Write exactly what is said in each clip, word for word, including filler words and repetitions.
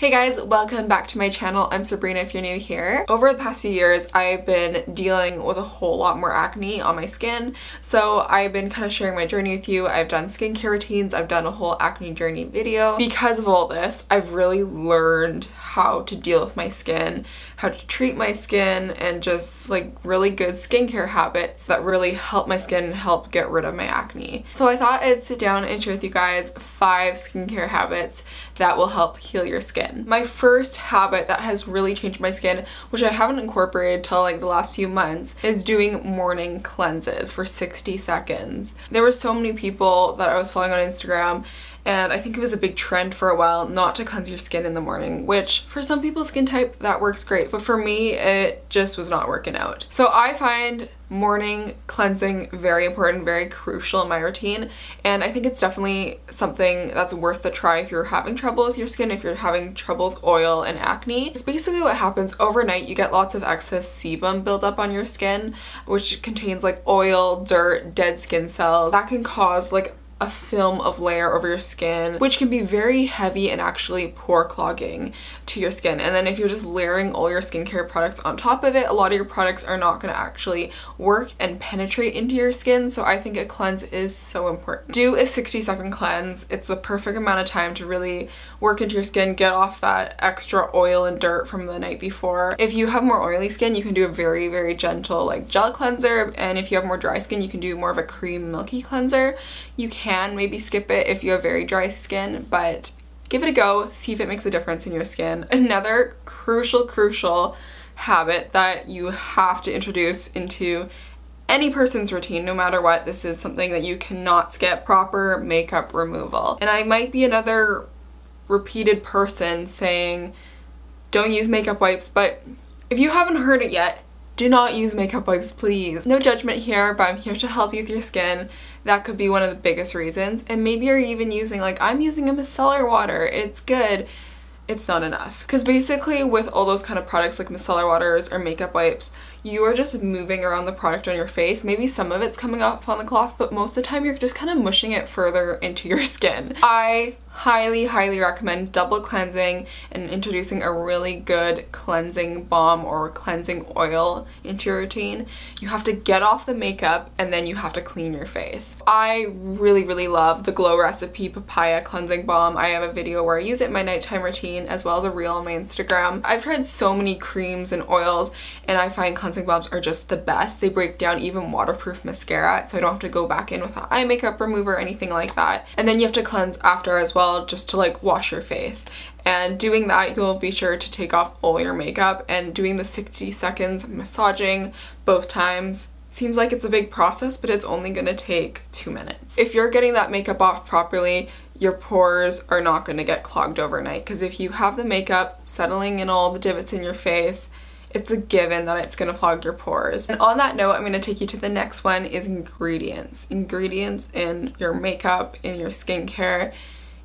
Hey guys, welcome back to my channel. I'm Sabrina if you're new here. Over the past few years, I've been dealing with a whole lot more acne on my skin. So I've been kind of sharing my journey with you. I've done skincare routines. I've done a whole acne journey video. Because of all this, I've really learned how to deal with my skin, how to treat my skin, and just like really good skincare habits that really help my skin and help get rid of my acne. So I thought I'd sit down and share with you guys five skincare habits that will help heal your skin. My first habit that has really changed my skin, which I haven't incorporated till like the last few months, is doing morning cleanses for sixty seconds. There were so many people that I was following on Instagram, and I think it was a big trend for a while not to cleanse your skin in the morning, which for some people's skin type that works great, but for me it just was not working out. So I find morning cleansing very important, very crucial in my routine, and I think it's definitely something that's worth the try if you're having trouble with your skin, if you're having trouble with oil and acne. It's basically what happens overnight. You get lots of excess sebum buildup on your skin, which contains like oil, dirt, dead skin cells. That can cause like a film of layer over your skin, which can be very heavy and actually pore clogging to your skin. And then if you're just layering all your skincare products on top of it, a lot of your products are not going to actually work and penetrate into your skin. So I think a cleanse is so important. Do a sixty second cleanse. It's the perfect amount of time to really work into your skin, get off that extra oil and dirt from the night before. If you have more oily skin, you can do a very, very gentle like gel cleanser. And if you have more dry skin, you can do more of a cream milky cleanser. You can Can maybe skip it if you have very dry skin, but give it a go, see if it makes a difference in your skin. Another crucial, crucial habit that you have to introduce into any person's routine, no matter what, this is something that you cannot skip: proper makeup removal. And I might be another repeated person saying, don't use makeup wipes, but if you haven't heard it yet, do not use makeup wipes, please. No judgment here, but I'm here to help you with your skin. That could be one of the biggest reasons. And maybe you're even using, like, I'm using a micellar water, it's good. It's not enough. Because basically with all those kind of products like micellar waters or makeup wipes, you are just moving around the product on your face. Maybe some of it's coming off on the cloth, but most of the time you're just kind of mushing it further into your skin. I highly, highly recommend double cleansing and introducing a really good cleansing balm or cleansing oil into your routine. You have to get off the makeup and then you have to clean your face. I really, really love the Glow Recipe Papaya Cleansing Balm. I have a video where I use it in my nighttime routine as well as a reel on my Instagram. I've tried so many creams and oils, and I find cleansing balms are just the best. They break down even waterproof mascara, so I don't have to go back in with an eye makeup remover or anything like that. And then you have to cleanse after as well, just to like wash your face. And doing that, you'll be sure to take off all your makeup, and doing the sixty seconds massaging both times seems like it's a big process, but it's only going to take two minutes. If you're getting that makeup off properly, your pores are not going to get clogged overnight, because if you have the makeup settling in all the divots in your face, it's a given that it's going to clog your pores. And on that note, I'm going to take you to the next one is ingredients. Ingredients in your makeup, in your skincare,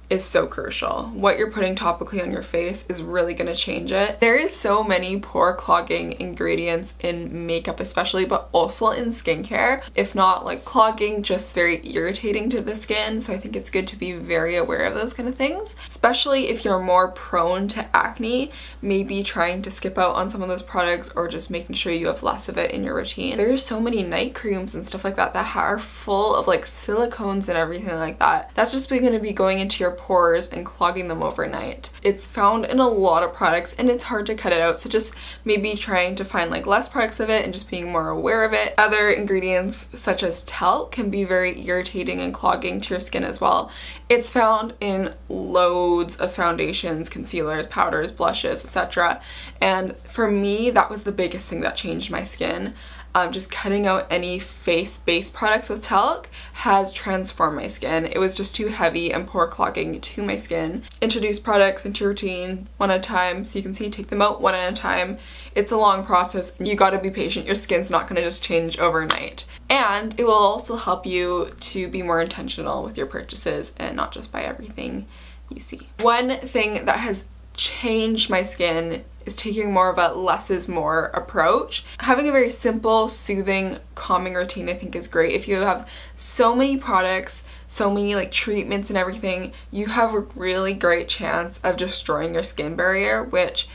is so crucial. What you're putting topically on your face is really going to change it. There is so many pore clogging ingredients in makeup especially, but also in skincare. If not like clogging, just very irritating to the skin. So I think it's good to be very aware of those kind of things, especially if you're more prone to acne. Maybe trying to skip out on some of those products or just making sure you have less of it in your routine. There are so many night creams and stuff like that that are full of like silicones and everything like that. That's just going to be going into your pores and clogging them overnight. It's found in a lot of products and it's hard to cut it out, so just maybe trying to find like less products of it and just being more aware of it. Other ingredients such as talc can be very irritating and clogging to your skin as well. It's found in loads of foundations, concealers, powders, blushes, et cetera. And for me, that was the biggest thing that changed my skin. Um, just cutting out any face-based products with talc has transformed my skin. It was just too heavy and pore clogging to my skin. Introduce products into your routine one at a time. So you can see, take them out one at a time. It's a long process. You gotta be patient. Your skin's not gonna just change overnight. And it will also help you to be more intentional with your purchases and not just buy everything you see. One thing that has changed my skin is taking more of a less is more approach. Having a very simple, soothing, calming routine I think is great. If you have so many products, so many like treatments and everything, you have a really great chance of destroying your skin barrier, which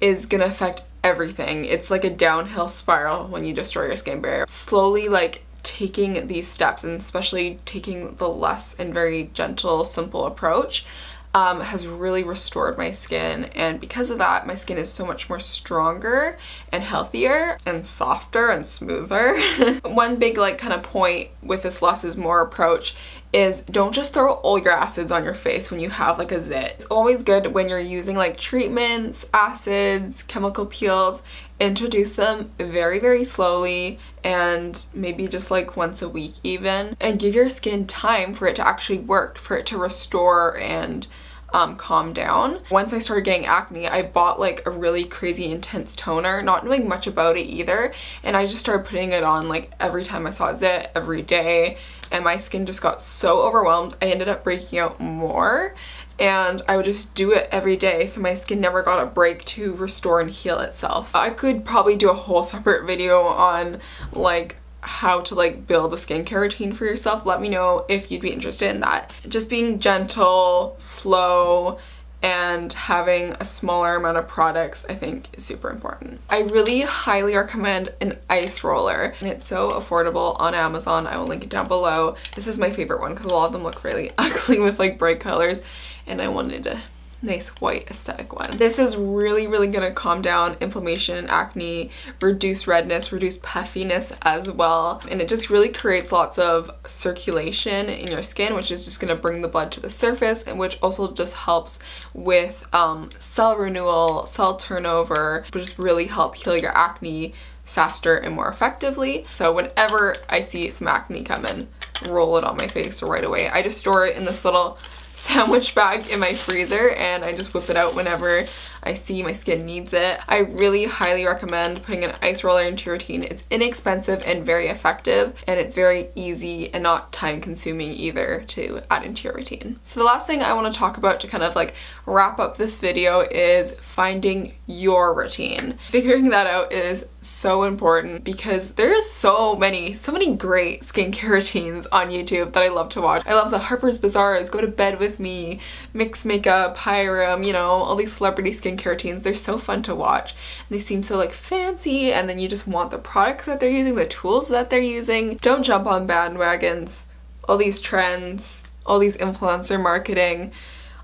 is gonna affect everything. It's like a downhill spiral when you destroy your skin barrier. Slowly like taking these steps, and especially taking the less and very gentle, simple approach, um, has really restored my skin, and because of that my skin is so much more stronger and healthier and softer and smoother. One big like kind of point with this less is more approach is don't just throw all your acids on your face when you have like a zit. It's always good when you're using like treatments, acids, chemical peels, introduce them very, very slowly, and maybe just like once a week even, and give your skin time for it to actually work, for it to restore and um, calm down. Once I started getting acne, I bought like a really crazy intense toner, not knowing much about it either, and I just started putting it on like every time I saw a zit, every day, and my skin just got so overwhelmed I ended up breaking out more. And I would just do it every day, so my skin never got a break to restore and heal itself. So I could probably do a whole separate video on like how to like build a skincare routine for yourself. Let me know if you'd be interested in that. Just being gentle, slow, and having a smaller amount of products I think is super important. I really highly recommend an ice roller, and it's so affordable on Amazon. I will link it down below. This is my favorite one because a lot of them look really ugly with like bright colors, and I wanted a nice white aesthetic one. This is really, really gonna calm down inflammation and acne, reduce redness, reduce puffiness as well, and it just really creates lots of circulation in your skin, which is just gonna bring the blood to the surface, and which also just helps with um, cell renewal, cell turnover, which just really help heal your acne faster and more effectively. So whenever I see some acne come in, roll it on my face right away. I just store it in this little sandwich bag in my freezer, and I just whip it out whenever I see my skin needs it. I really highly recommend putting an ice roller into your routine. It's inexpensive and very effective, and it's very easy and not time consuming either to add into your routine. So the last thing I want to talk about to kind of like wrap up this video is finding your routine. Figuring that out is so important because there's so many, so many great skincare routines on YouTube that I love to watch. I love the Harper's Bazaars, Go to Bed With Me, Mix Makeup, Hiram, you know, all these celebrity skincare routines. They're so fun to watch. They seem so like fancy, and then you just want the products that they're using, the tools that they're using. Don't jump on bandwagons, all these trends, all these influencer marketing.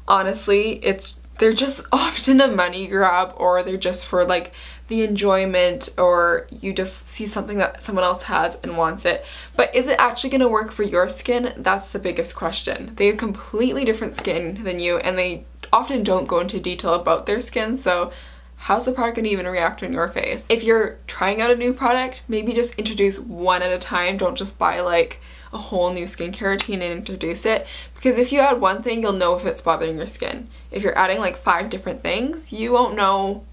Honestly, it's they're just often a money grab, or they're just for like the enjoyment, or you just see something that someone else has and wants it. But is it actually gonna work for your skin? That's the biggest question. They have completely different skin than you, and they often don't go into detail about their skin, so how's the product gonna even react on your face? If you're trying out a new product, maybe just introduce one at a time. Don't just buy like a whole new skincare routine and introduce it, because if you add one thing, you'll know if it's bothering your skin. If you're adding like five different things, you won't know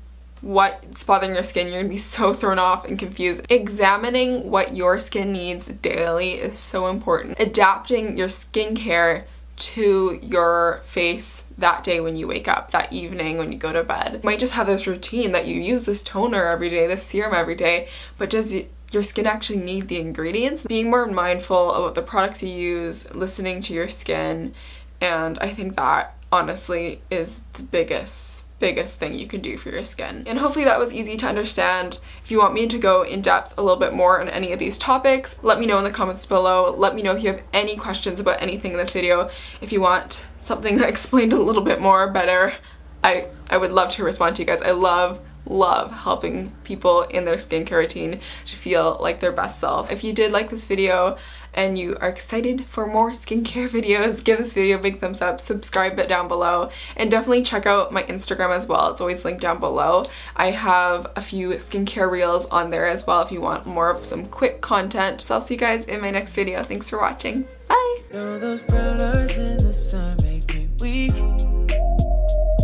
what's bothering your skin. You're gonna be so thrown off and confused. Examining what your skin needs daily is so important. Adapting your skincare to your face that day when you wake up, that evening when you go to bed. You might just have this routine that you use this toner every day, this serum every day, but does it your skin actually need the ingredients? Being more mindful about the products you use, listening to your skin, and I think that honestly is the biggest biggest thing you can do for your skin. And hopefully that was easy to understand. If you want me to go in depth a little bit more on any of these topics, let me know in the comments below. Let me know if you have any questions about anything in this video. If you want something explained a little bit more better, I I would love to respond to you guys. I love love helping people in their skincare routine to feel like their best self. If you did like this video and you are excited for more skincare videos, give this video a big thumbs up, subscribe it down below, and definitely check out my Instagram as well. It's always linked down below. I have a few skincare reels on there as well if you want more of some quick content. So I'll see you guys in my next video. Thanks for watching. Bye! Those brown eyes in the sun make me weak.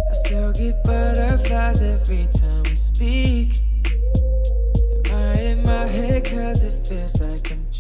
I still get butterflies every time. Speak. Am I in my head? 'Cause it feels like I'm